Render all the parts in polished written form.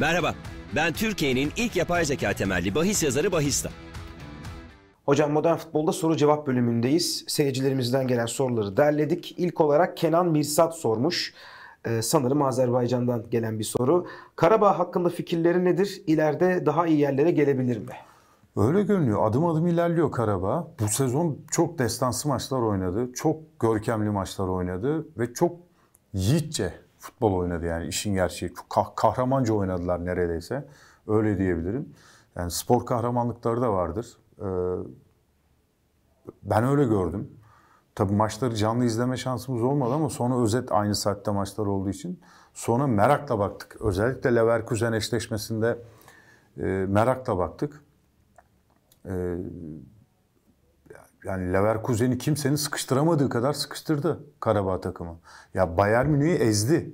Merhaba, ben Türkiye'nin ilk yapay zeka temelli bahis yazarı Bahis'ta. Hocam Modern Futbol'da soru cevap bölümündeyiz. Seyircilerimizden gelen soruları derledik. İlk olarak Kenan Mirsad sormuş. Sanırım Azerbaycan'dan gelen bir soru. Karabağ hakkında fikirleri nedir? İleride daha iyi yerlere gelebilir mi? Öyle görünüyor. Adım adım ilerliyor Karabağ. Bu sezon çok destansı maçlar oynadı. Çok görkemli maçlar oynadı. Ve çok yiğitçe futbol oynadı. Yani işin gerçeği. Kahramanca oynadılar neredeyse. Öyle diyebilirim. Yani spor kahramanlıkları da vardır. Ben öyle gördüm. Tabii maçları canlı izleme şansımız olmadı ama sonra özet aynı saatte maçlar olduğu için sonra merakla baktık. Özellikle Leverkusen eşleşmesinde merakla baktık. Yani Leverkusen'i kimsenin sıkıştıramadığı kadar sıkıştırdı Karabağ takımı. Ya Bayern Münih'i ezdi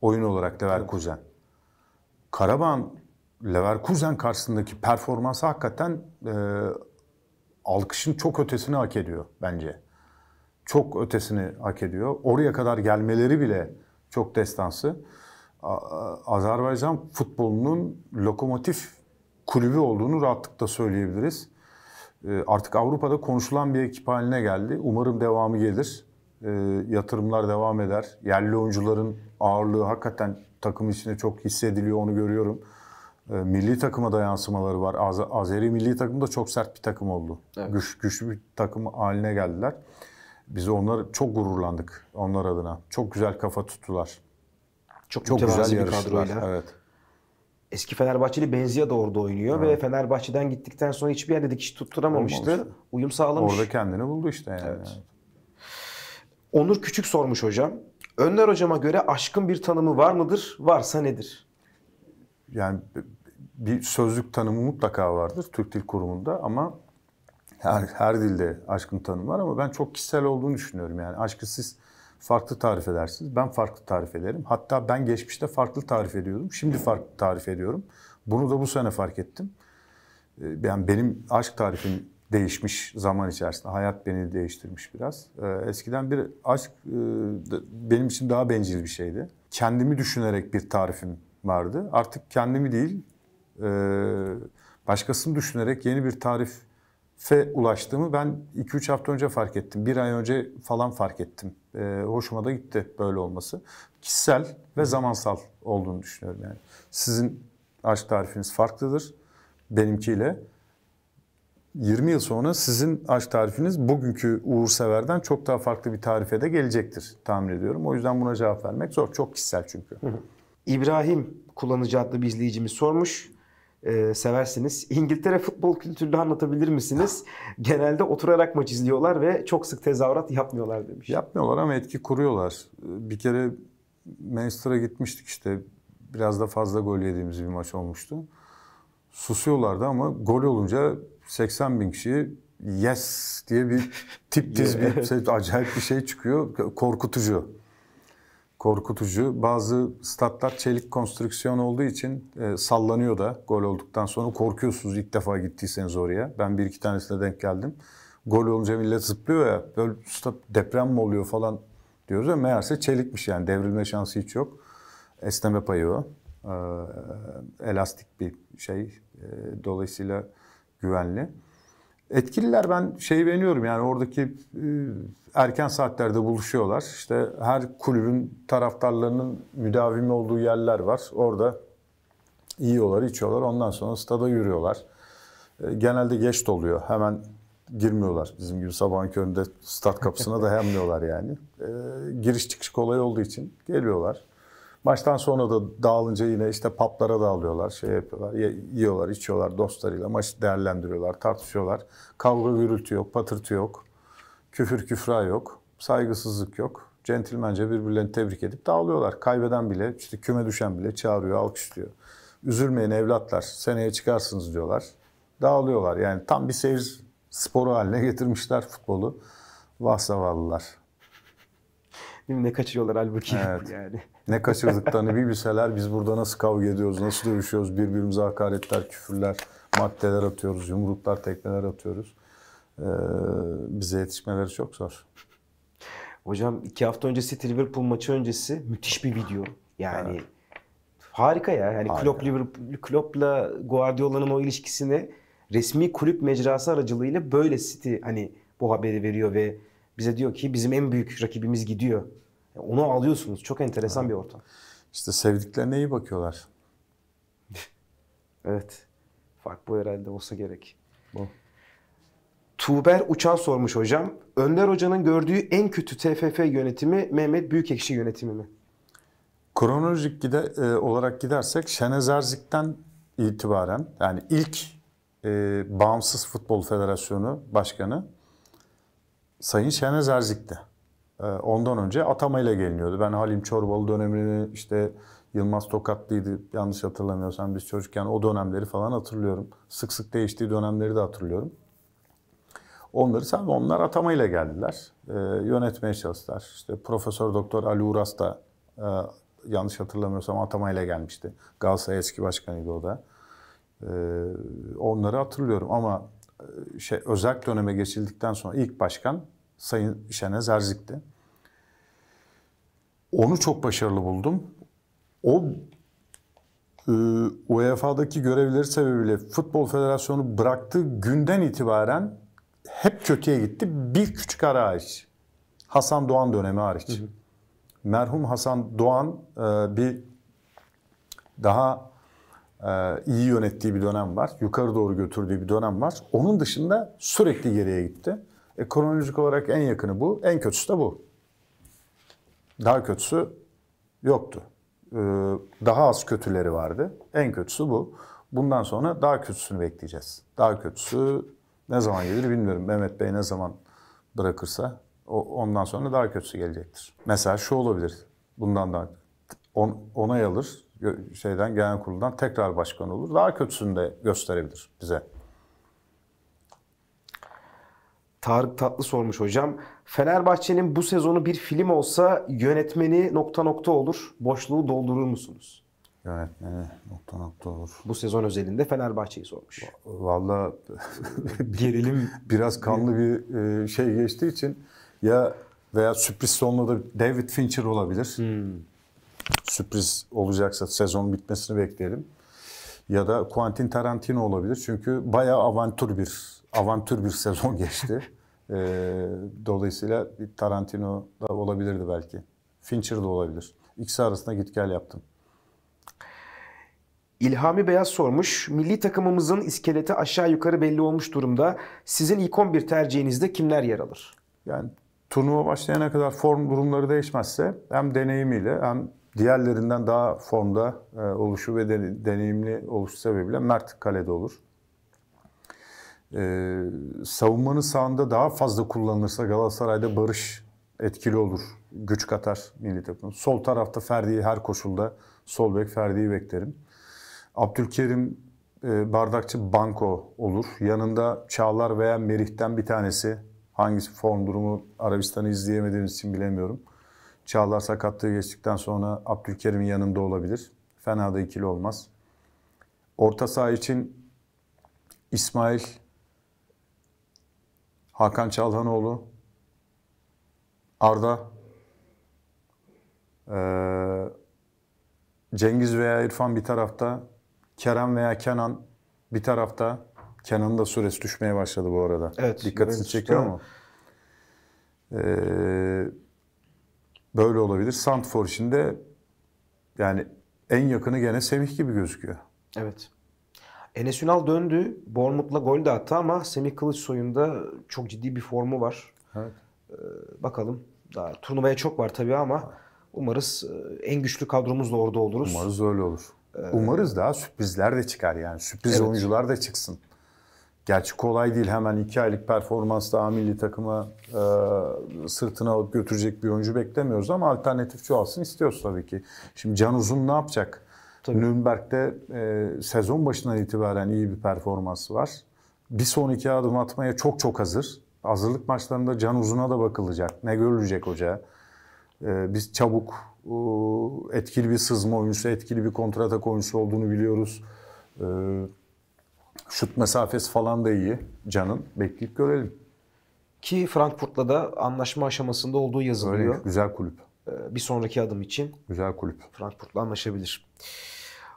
oyun olarak Leverkusen. Karabağ'ın Leverkusen karşısındaki performansı hakikaten alkışın çok ötesini hak ediyor bence. Çok ötesini hak ediyor. Oraya kadar gelmeleri bile çok destansı. Azerbaycan futbolunun lokomotif kulübü olduğunu rahatlıkla söyleyebiliriz. Artık Avrupa'da konuşulan bir ekip haline geldi. Umarım devamı gelir. Yatırımlar devam eder. Yerli oyuncuların ağırlığı hakikaten takım içinde çok hissediliyor, onu görüyorum. Milli takıma da yansımaları var. Azeri milli takım da çok sert bir takım oldu. Evet. Güçlü bir takım haline geldiler. Biz onlar çok gururlandık onlar adına. Çok güzel kafa tuttular. Çok güzel yarıştılar. Evet. Eski Fenerbahçeli Benzia da orada oynuyor, evet. Ve Fenerbahçe'den gittikten sonra hiçbir yerde dikiş tutturamamıştı. Olmamıştı. Uyum sağlamış. Orada kendini buldu işte yani. Evet. Evet. Onur Küçük sormuş hocam. Önder hocama göre aşkın bir tanımı var mıdır? Varsa nedir? Yani bir sözlük tanımı mutlaka vardır Türk Dil Kurumu'nda ama her dilde aşkın tanımı var ama ben çok kişisel olduğunu düşünüyorum. Yani aşkı siz farklı tarif edersiniz. Ben farklı tarif ederim. Hatta ben geçmişte farklı tarif ediyordum. Şimdi farklı tarif ediyorum. Bunu da bu sene fark ettim. Yani benim aşk tarifim değişmiş zaman içerisinde. Hayat beni değiştirmiş biraz. Eskiden bir aşk benim için daha bencil bir şeydi. Kendimi düşünerek bir tarifim vardı. Artık kendimi değil, başkasını düşünerek yeni bir tarife ulaştığımı ben 2-3 hafta önce fark ettim. Bir ay önce falan fark ettim. Hoşuma da gitti böyle olması. Kişisel ve zamansal olduğunu düşünüyorum yani. Sizin aşk tarifiniz farklıdır benimkiyle. 20 yıl sonra sizin aşk tarifiniz bugünkü uğurseverden çok daha farklı bir tarife de gelecektir tahmin ediyorum. O yüzden buna cevap vermek zor. Çok kişisel çünkü. İbrahim kullanıcı adlı bir izleyicimiz sormuş. Seversiniz. İngiltere futbol kültürünü anlatabilir misiniz? Genelde oturarak maç izliyorlar ve çok sık tezahürat yapmıyorlar demiş. Yapmıyorlar ama etki kuruyorlar. Bir kere Manchester'a gitmiştik işte. Biraz da fazla gol yediğimiz bir maç olmuştu. Susuyorlardı ama gol olunca 80 bin kişiye yes diye bir tiptiz bir acayip bir şey çıkıyor. Korkutucu. Korkutucu. Bazı statlar çelik konstrüksiyon olduğu için sallanıyor da gol olduktan sonra korkuyorsunuz ilk defa gittiyseniz oraya. Ben bir iki tanesine denk geldim. Gol olunca millet zıplıyor ya, böyle stat deprem mi oluyor falan diyoruz ama meğerse çelikmiş yani, devrilme şansı hiç yok. Esneme payı o. Elastik bir şey. Dolayısıyla güvenli. Etkililer, ben şeyi beğeniyorum yani, oradaki erken saatlerde buluşuyorlar. İşte her kulübün taraftarlarının müdavimi olduğu yerler var. Orada yiyorlar, içiyorlar. Ondan sonra stada yürüyorlar. Genelde geç doluyor. Hemen girmiyorlar. Bizim gibi sabahın köründe stat kapısına dayanmıyorlar yani. Giriş çıkış kolay olduğu için geliyorlar. Maçtan sonra da dağılınca yine işte pub'lara dağılıyorlar, şey yapıyorlar, yiyorlar, içiyorlar dostlarıyla, maçı değerlendiriyorlar, tartışıyorlar. Kavga gürültü yok, patırtı yok, küfür küfra yok, saygısızlık yok. Centilmence birbirlerini tebrik edip dağılıyorlar. Kaybeden bile, işte küme düşen bile çağırıyor, alkışlıyor. Üzülmeyin evlatlar, seneye çıkarsınız diyorlar. Dağılıyorlar yani, tam bir seyir sporu haline getirmişler futbolu. Vah zavallılar. Ne kaçırıyorlar halbuki, evet. Yani. Ne kaçırdıklarını bir bilseler, biz burada nasıl kavga ediyoruz, nasıl dövüşüyoruz, birbirimize hakaretler, küfürler, maddeler atıyoruz, yumruklar, tekmeler atıyoruz. Bize yetişmeleri çok zor. Hocam 2 hafta öncesi Liverpool maçı öncesi müthiş bir video. Yani evet. Harika ya. Yani Klopp'la Guardiola'nın o ilişkisini resmi kulüp mecrası aracılığıyla böyle City hani bu haberi veriyor ve bize diyor ki bizim en büyük rakibimiz gidiyor. Yani onu alıyorsunuz. Çok enteresan bir ortam. İşte sevdiklerine iyi bakıyorlar. Evet. Fark bu herhalde olsa gerek. Bu. Tuğber Uçal sormuş hocam. Önder Hoca'nın gördüğü en kötü TFF yönetimi Mehmet Büyükekşi yönetimi mi? Kronolojik olarak gidersek Şeniz Erzik'ten itibaren yani ilk Bağımsız Futbol Federasyonu Başkanı Sayın Şeniz Erzik'ti. Ondan önce atamayla geliniyordu. Ben Halim Çorbalı dönemini işte Yılmaz Tokatlı'ydı yanlış hatırlamıyorsam biz çocukken o dönemleri falan hatırlıyorum. Sık sık değiştiği dönemleri de hatırlıyorum. Onlar atamayla geldiler. Yönetmeye çalıştılar. İşte Profesör Doktor Ali Uras da yanlış hatırlamıyorsam atamayla gelmişti. Galatasaray eski başkanıydı o da. Onları hatırlıyorum ama özerk döneme geçildikten sonra ilk başkan Sayın Şeniz Erzik'ti. Onu çok başarılı buldum. O UEFA'daki görevleri sebebiyle Futbol Federasyonu bıraktığı günden itibaren hep kötüye gitti. Bir küçük ara hariç. Hasan Doğan dönemi hariç. Hı hı. Merhum Hasan Doğan bir daha iyi yönettiği bir dönem var. Yukarı doğru götürdüğü bir dönem var. Onun dışında sürekli geriye gitti. Kronolojik olarak en yakını bu. En kötüsü de bu. Daha kötüsü yoktu. Daha az kötüleri vardı. En kötüsü bu. Bundan sonra daha kötüsünü bekleyeceğiz. Daha kötüsü ne zaman gelir bilmiyorum. Mehmet Bey ne zaman bırakırsa ondan sonra daha kötüsü gelecektir. Mesela şu olabilir. Bundan daha onay alır. Genel kuruldan tekrar başkan olur. Daha kötüsünü de gösterebilir bize. Tarık Tatlı sormuş hocam. Fenerbahçe'nin bu sezonu bir film olsa yönetmeni ... olur. Boşluğu doldurur musunuz? Yönetmeni ... olur. Bu sezon özelinde Fenerbahçe'yi sormuş. Vallahi gerilim biraz kanlı bir şey geçtiği için ya veya sürpriz sonunda da David Fincher olabilir. Sürpriz olacaksa sezonun bitmesini bekleyelim. Ya da Quentin Tarantino olabilir. Çünkü bayağı avantür bir sezon geçti. Dolayısıyla Tarantino da olabilirdi belki. Fincher de olabilir. İkisi arasında git gel yaptım. İlhami Beyaz sormuş. Milli takımımızın iskeleti aşağı yukarı belli olmuş durumda. Sizin ilk 11 tercihinizde kimler yer alır? Yani turnuva başlayana kadar form durumları değişmezse hem deneyimiyle hem diğerlerinden daha formda oluşu ve deneyimli oluşu sebebiyle Mert kalede olur. Savunmanın sahanda daha fazla kullanılırsa Galatasaray'da Barış etkili olur. Güç katar milli takım. Sol tarafta Ferdi'yi her koşulda sol bek Ferdi'yi beklerim. Abdülkerim, Bardakçı, Banko olur. Yanında Çağlar veya Merih'ten bir tanesi. Hangisi form durumu Arabistan'ı izleyemediğimiz için bilemiyorum. Çağlar sakatlığı geçtikten sonra Abdülkerim'in yanında olabilir. Fena da ikili olmaz. Orta saha için İsmail, Hakan Çalhanoğlu, Arda, Cengiz veya İrfan bir tarafta, Kerem veya Kenan bir tarafta. Kenan'ın da süresi düşmeye başladı bu arada. Evet, dikkatini çekiyor ama. Böyle olabilir. Santfor için de yani en yakını gene Semih gibi gözüküyor. Evet. Enes Ünal döndü. Bournemouth'la gol de attı ama Semih Kılıçsoy'un da çok ciddi bir formu var. Evet. Bakalım. Daha turnuvaya çok var tabii ama umarız en güçlü kadromuzla orada oluruz. Umarız öyle olur. Umarız daha sürprizler de çıkar yani. Sürpriz oyuncular da çıksın. Gerçi kolay değil hemen 2 aylık performansla A milli takıma sırtına alıp götürecek bir oyuncu beklemiyoruz ama alternatif çoğalsın istiyoruz tabii ki. Şimdi Can Uzun ne yapacak? Tabii. Nürnberg'de sezon başından itibaren iyi bir performansı var. Bir sonraki adım atmaya çok hazır. Hazırlık maçlarında Can Uzun'a da bakılacak. Ne görülecek hoca? Biz çabuk etkili bir sızma oyuncusu, etkili bir kontratak oyuncusu olduğunu biliyoruz. Şut mesafesi falan da iyi. Can'ın bekleyip görelim. Ki Frankfurt'la da anlaşma aşamasında olduğu yazılıyor. Öyle, güzel kulüp. Bir sonraki adım için. Güzel kulüp. Frankfurt'la anlaşabilir.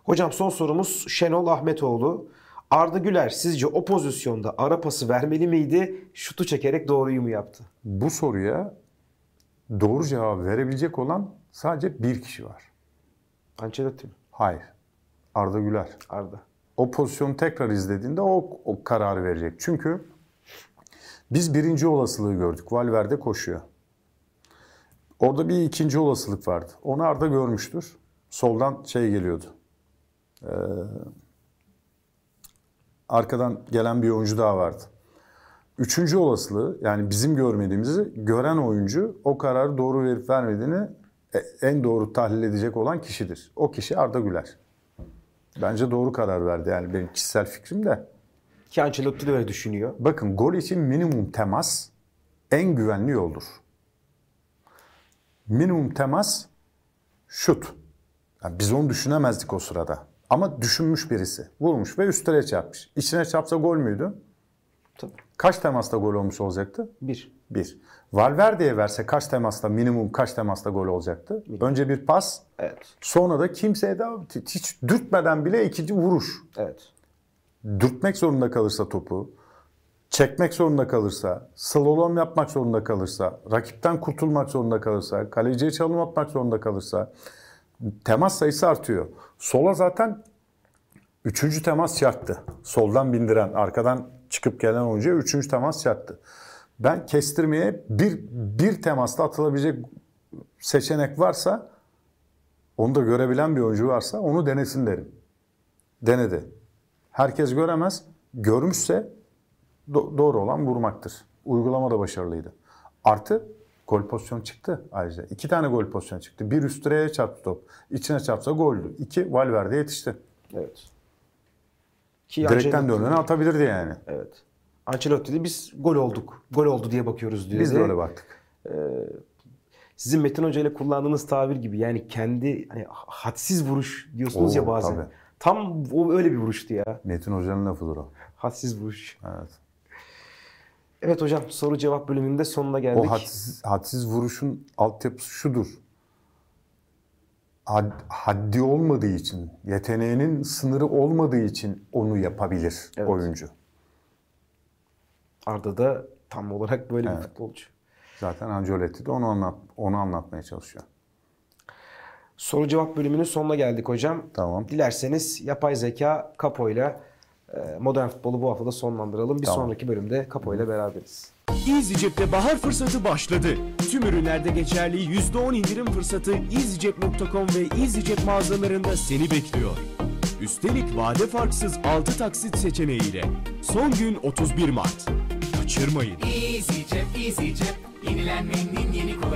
Hocam son sorumuz Şenol Ahmetoğlu. Arda Güler sizce o pozisyonda ara pası vermeli miydi? Şutu çekerek doğruyu mu yaptı? Bu soruya doğru cevap verebilecek olan sadece bir kişi var. Ancelotti mi? Hayır. Arda Güler. Arda. O pozisyonu tekrar izlediğinde o kararı verecek. Çünkü biz birinci olasılığı gördük. Valverde koşuyor. Orada bir ikinci olasılık vardı. Onu Arda görmüştür. Soldan şey geliyordu. Arkadan gelen bir oyuncu daha vardı. Üçüncü olasılığı, yani bizim görmediğimizi gören oyuncu o kararı doğru verip vermediğini en doğru tahlil edecek olan kişidir. O kişi Arda Güler. Bence doğru karar verdi, yani benim kişisel fikrim de. Ki Ancelotti de öyle düşünüyor. Bakın, gol için minimum temas en güvenli yoldur. Minimum temas şut. Yani biz onu düşünemezdik o sırada. Ama düşünmüş birisi. Vurmuş ve üstüne çarpmış. İçine çarpsa gol müydü? Tabii. Kaç temasla gol olmuş olacaktı? Bir. Valverde'ye verse kaç temasla, minimum kaç temasla gol olacaktı? Bir. Önce bir pas. Evet. Sonra da kimseye de hiç dürtmeden bile ikinci vuruş. Evet. Dürtmek zorunda kalırsa topu, çekmek zorunda kalırsa, slalom yapmak zorunda kalırsa, rakipten kurtulmak zorunda kalırsa, kaleciye çalım atmak zorunda kalırsa temas sayısı artıyor. Sola zaten 3. temas şarttı. Soldan bindiren, arkadan çıkıp gelen oyuncuya 3. temas şarttı. Ben kestirmeye bir temasla atılabilecek seçenek varsa, onu da görebilen bir oyuncu varsa onu denesin derim. Denedi. Herkes göremez. Görmüşse doğru olan vurmaktır. Uygulama da başarılıydı. Artı gol pozisyonu çıktı ayrıca. 2 tane gol pozisyonu çıktı. Bir üst direğe çarptı top. İçine çarpsa goldü. 2 Valverde yetişti. Evet. Direkten de önüne atabilirdi yani. Evet. Ancelotti de biz gol olduk. Gol oldu diye bakıyoruz diyor. Biz de öyle baktık. Sizin Metin Hoca ile kullandığınız tabir gibi, yani kendi hani hadsiz vuruş diyorsunuz ya bazen. Tabii. Tam o öyle bir vuruştu ya. Metin Hoca'nın lafıdır o. Hadsiz vuruş. Evet. Evet hocam, soru cevap bölümünde sonuna geldik. O hadsiz vuruşun altyapısı şudur. Haddi olmadığı için, yeteneğinin sınırı olmadığı için onu yapabilir oyuncu. Arda da tam olarak böyle bir futbolcu. Zaten Ancelotti de onu anlatmaya çalışıyor. Soru cevap bölümünün sonuna geldik hocam. Tamam. Dilerseniz yapay zeka Kapo'yla Modern Futbol'u bu hafta da sonlandıralım. Bir sonraki bölümde Kapo'yla beraberiz. İzicep'te bahar fırsatı başladı. Tüm ürünlerde geçerli %10 indirim fırsatı izicep.com ve izicep mağazalarında seni bekliyor. Üstelik vade farksız 6 taksit seçeneğiyle. Son gün 31 Mart. Kaçırmayın. İzicep, İzicep. Yenilenmenin yeni